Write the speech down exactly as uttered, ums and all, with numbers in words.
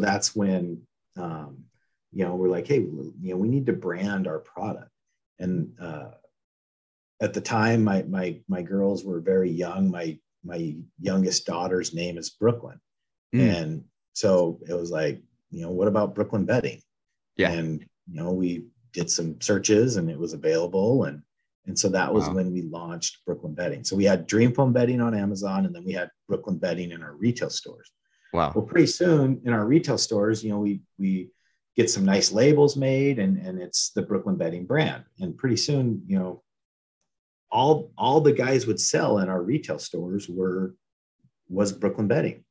that's when, um, you know, we're like, hey, you know, we need to brand our product. And uh, at the time, my, my, my girls were very young. My, my youngest daughter's name is Brooklyn. Mm. And so it was like, you know, what about Brooklyn Bedding? Yeah. And, you know, we did some searches and it was available. And, and so that was wow. when we launched Brooklyn Bedding. So we had DreamFoam Bedding on Amazon, and then we had Brooklyn Bedding in our retail stores. Wow. Well, pretty soon in our retail stores, you know, we, we get some nice labels made, and, and it's the Brooklyn Bedding brand. And pretty soon, you know, all, all the guys would sell in our retail stores were, was Brooklyn Bedding.